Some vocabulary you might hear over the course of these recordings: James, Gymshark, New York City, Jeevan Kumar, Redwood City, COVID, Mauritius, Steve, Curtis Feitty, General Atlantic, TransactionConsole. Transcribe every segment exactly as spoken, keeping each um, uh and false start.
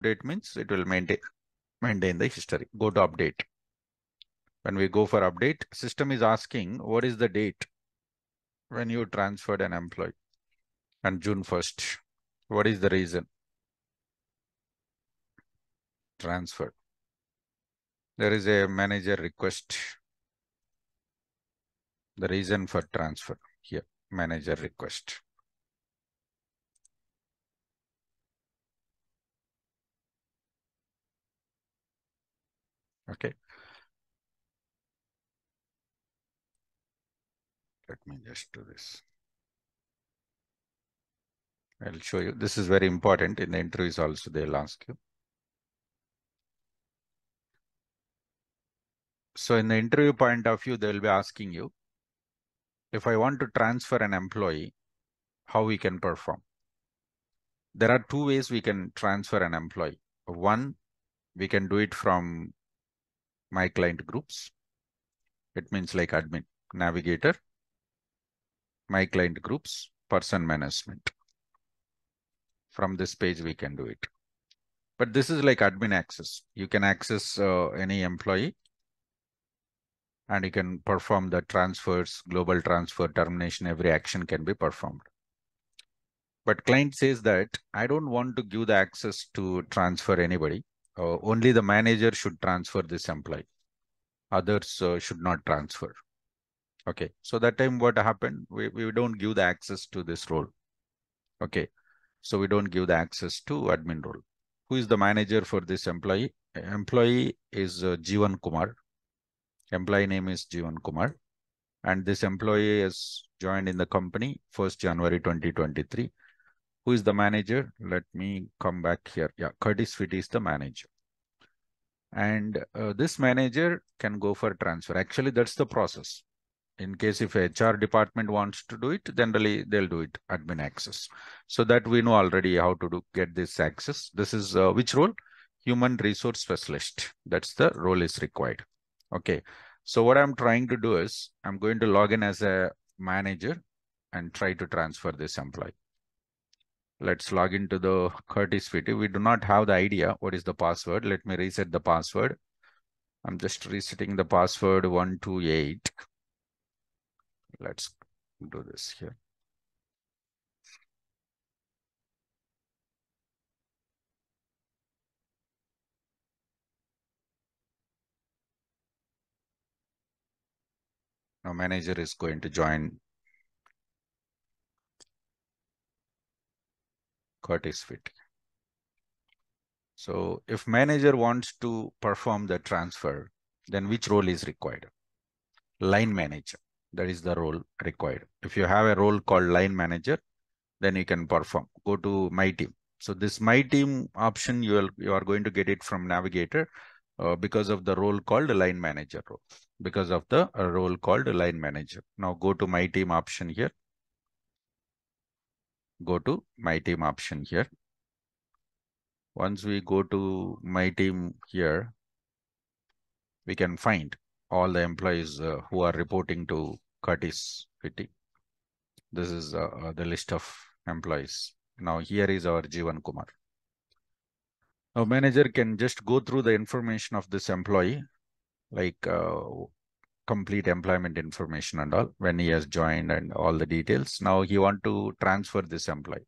update means it will maintain maintain the history. Go to update. When we go for update, system is asking what is the date when you transferred an employee, and June first. What is the reason? Transfer. There is a manager request. The reason for transfer here, manager request. Okay. Let me just do this. I'll show you. This is very important. In the interviews also, they'll ask you. So in the interview point of view, they'll be asking you, if I want to transfer an employee, how we can perform? There are two ways we can transfer an employee. One, we can do it from my client groups. It means like admin, navigator, my client groups, person management. From this page, we can do it. But this is like admin access. You can access uh, any employee and you can perform the transfers, global transfer, termination, every action can be performed. But client says that I don't want to give the access to transfer anybody. Uh, only the manager should transfer this employee. Others uh, should not transfer. Okay, so that time what happened? We, we don't give the access to this role. Okay, so we don't give the access to admin role. Who is the manager for this employee? Employee is uh, Jeevan Kumar. Employee name is Jeevan Kumar. And this employee has joined in the company first January twenty twenty-three. Who is the manager? Let me come back here. Yeah, Curtis Feitty is the manager. And uh, this manager can go for transfer. Actually, that's the process. In case if H R department wants to do it, generally they'll do it admin access. So that we know already how to do, get this access. This is uh, which role? Human resource specialist. That's the role is required. Okay. So what I'm trying to do is I'm going to log in as a manager and try to transfer this employee. Let's log into the Curtis Feitty. We do not have the idea. What is the password? Let me reset the password. I'm just resetting the password one two eight. Let's do this here. Now manager is going to join Curtis Feitty. So if manager wants to perform the transfer, then which role is required? Line manager. That is the role required. If you have a role called line manager, then you can perform. Go to my team. So this my team option, you, will, you are going to get it from navigator uh, because of the role called line manager role. Because of the uh, role called line manager. Now go to my team option here. Go to my team option here. Once we go to my team here, we can find all the employees uh, who are reporting to Curtis Feitty. This is uh, the list of employees. Now here is our Jeevan Kumar. Now manager can just go through the information of this employee, like uh, complete employment information and all, when he has joined and all the details. Now he want to transfer this employee.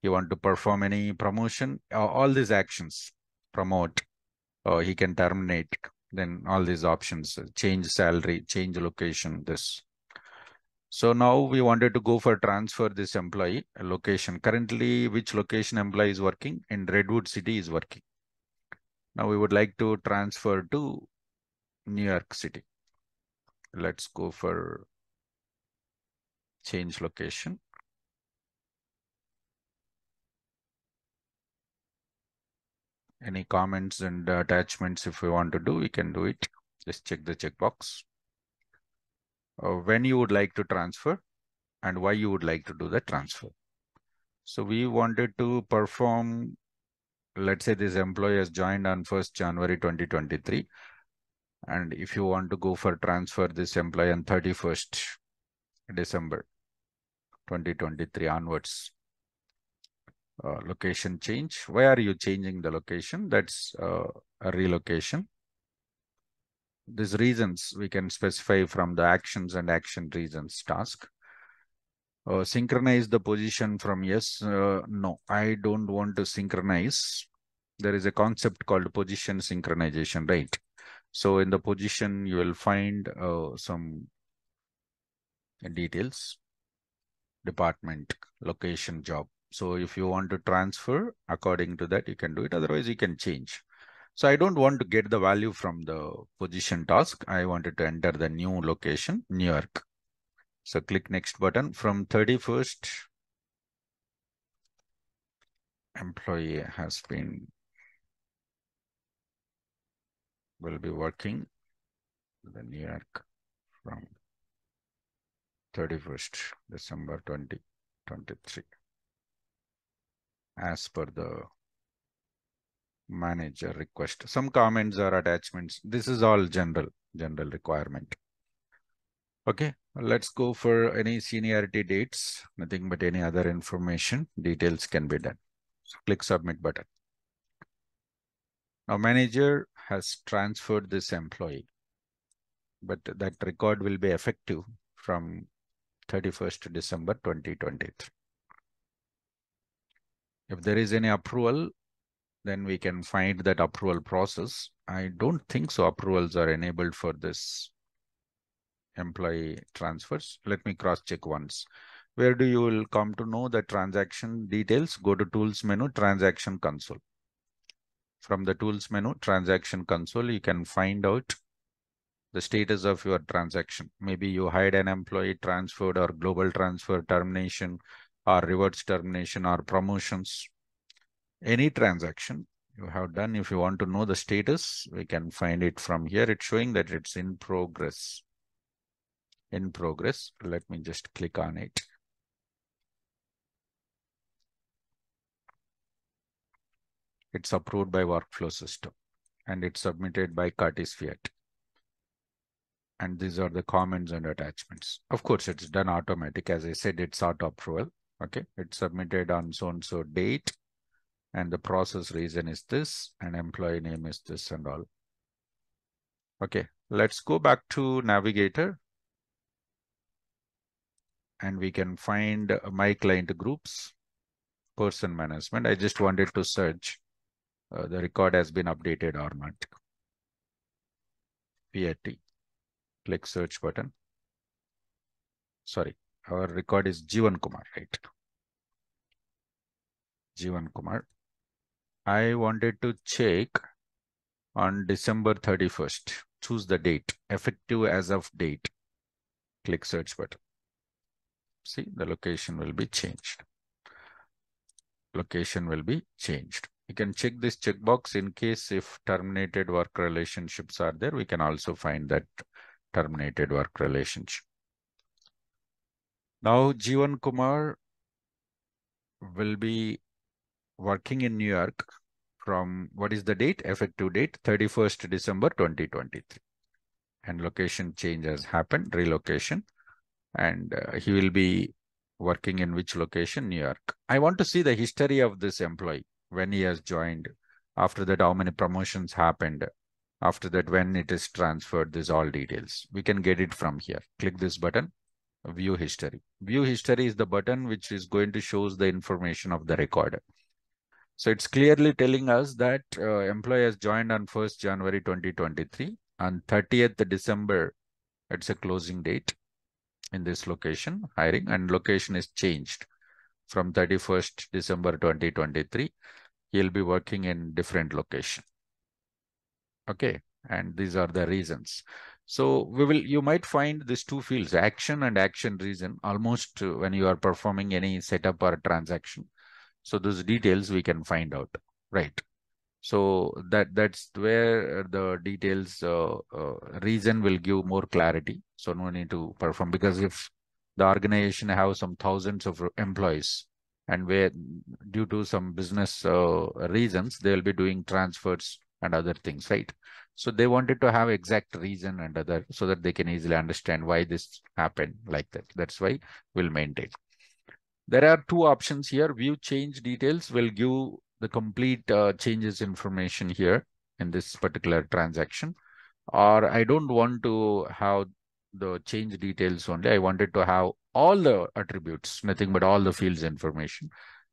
He want to perform any promotion, uh, all these actions, promote, uh, he can terminate. Then all these options, change salary, change location, this. So now we wanted to go for transfer this employee location. Currently, which location employee is working? In Redwood City is working. Now we would like to transfer to New York City. Let's go for change location. Any comments and attachments if we want to do, we can do it. Just check the checkbox. Uh, when you would like to transfer and why you would like to do the transfer. So we wanted to perform, let's say this employee has joined on first January twenty twenty-three. And if you want to go for transfer this employee on thirty-first December twenty twenty-three onwards. uh, location change. Why are you changing the location? That's uh, a relocation. These reasons we can specify from the actions and action reasons task. Uh, synchronize the position from yes, uh, no, I don't want to synchronize. There is a concept called position synchronization, right? So in the position, you will find uh, some details, department, location, job. So if you want to transfer according to that, you can do it. Otherwise, you can change. So I don't want to get the value from the position task. I wanted to enter the new location, New York. So click next button. From thirty-first, employee has been, will be working the New York from thirty-first December twenty twenty-three as per the manager request. Some comments or attachments. This is all general, general requirement. Okay, let's go for any seniority dates, nothing but any other information. Details can be done. So click submit button. Now manager has transferred this employee, but that record will be effective from thirty-first December twenty twenty-three. If there is any approval, then we can find that approval process. I don't think so approvals are enabled for this employee transfers. Let me cross check once. Where do you will come to know the transaction details? Go to tools menu, transaction console. From the tools menu, transaction console, you can find out the status of your transaction. Maybe you hired an employee, transferred, or global transfer, termination, or reverse termination, or promotions. Any transaction you have done, if you want to know the status, we can find it from here. It's showing that it's in progress. In progress. Let me just click on it. It's approved by workflow system and it's submitted by Curtis Feitty. And these are the comments and attachments. Of course, it's done automatic. As I said, it's auto approval. Okay. It's submitted on so-and-so date. And the process reason is this, and employee name is this and all. Okay, let's go back to Navigator. And we can find my client groups, person management. I just wanted to search uh, the record has been updated or not. P A T. Click search button. Sorry, our record is Jeevan Kumar, right? Jeevan Kumar. I wanted to check on December thirty-first. Choose the date, effective as of date. Click search button. See, the location will be changed. Location will be changed. You can check this checkbox in case if terminated work relationships are there, we can also find that terminated work relationship. Now, Jeevan Kumar will be working in New York from, what is the date? Effective date, thirty-first December twenty twenty-three. And location change has happened, relocation. And uh, he will be working in which location? New York. I want to see the history of this employee, when he has joined, after that how many promotions happened, after that when it is transferred, these all details. We can get it from here. Click this button, view history. View history is the button which is going to show the information of the record. So it's clearly telling us that uh, employee has joined on first January twenty twenty-three. On thirtieth December, it's a closing date. In this location, hiring, and location is changed from thirty-first December twenty twenty-three. He'll be working in different location. Okay, and these are the reasons. So we will, you might find these two fields, action and action reason, almost when you are performing any setup or transaction. So those details we can find out, right? So that that's where the details uh, uh, reason will give more clarity. So no need to perform, because if the organization has some thousands of employees and where due to some business uh, reasons, they will be doing transfers and other things, right? So they wanted to have exact reason and other, so that they can easily understand why this happened like that. That's why we'll maintain. There are two options here. View change details will give the complete uh, changes information here in this particular transaction. Or I don't want to have the change details only. I wanted to have all the attributes, nothing but all the fields information.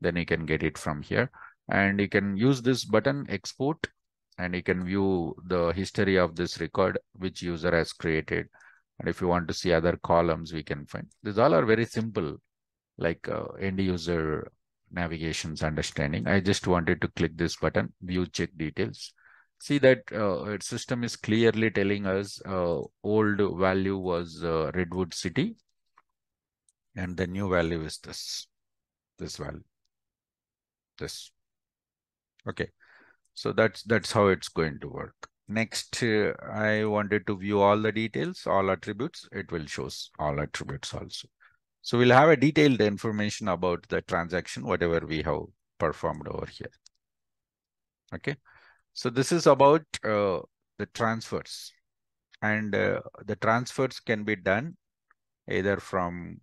Then you can get it from here. And you can use this button export, and you can view the history of this record, which user has created. And if you want to see other columns, we can find. These all are very simple, like uh, end user navigation's understanding. I just wanted to click this button, view check details. See that uh, system is clearly telling us uh, old value was uh, Redwood City. And the new value is this, this value, this. Okay. So that's, that's how it's going to work. Next, uh, I wanted to view all the details, all attributes. It will show all attributes also. So we'll have a detailed information about the transaction, whatever we have performed over here. Okay. So this is about uh, the transfers, and uh, the transfers can be done either from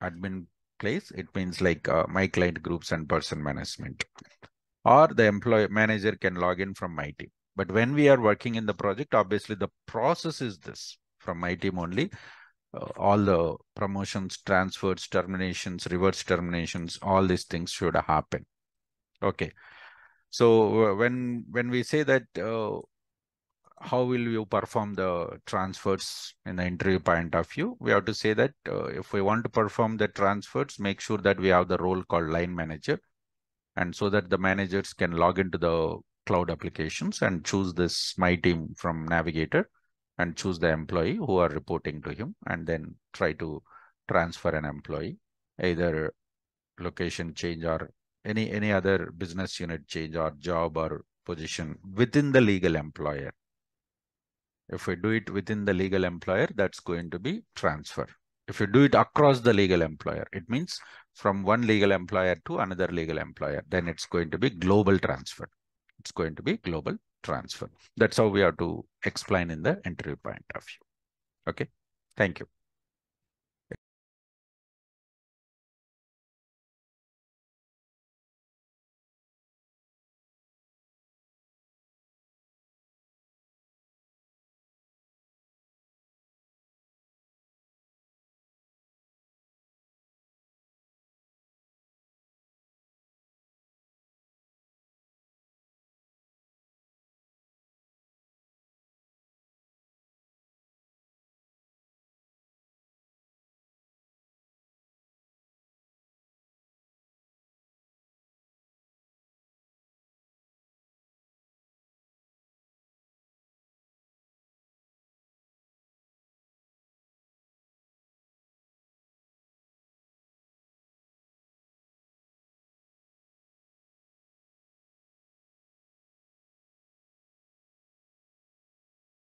admin place. It means like uh, my client groups and person management, or the employee manager can log in from my team. But when we are working in the project, obviously the process is this from my team only. Uh, all the promotions, transfers, terminations, reverse terminations, all these things should happen. Okay. So when, when we say that, uh, how will you perform the transfers in the interview point of view, we have to say that uh, if we want to perform the transfers, make sure that we have the role called line manager, and so that the managers can log into the cloud applications and choose this my team from navigator and choose the employee who are reporting to him, and then try to transfer an employee, either location change or any, any other business unit change or job or position within the legal employer. If we do it within the legal employer, that's going to be transfer. If you do it across the legal employer, it means from one legal employer to another legal employer, then it's going to be global transfer. It's going to be global transfer. That's how we have to explain in the entry point of view. Okay. Thank you.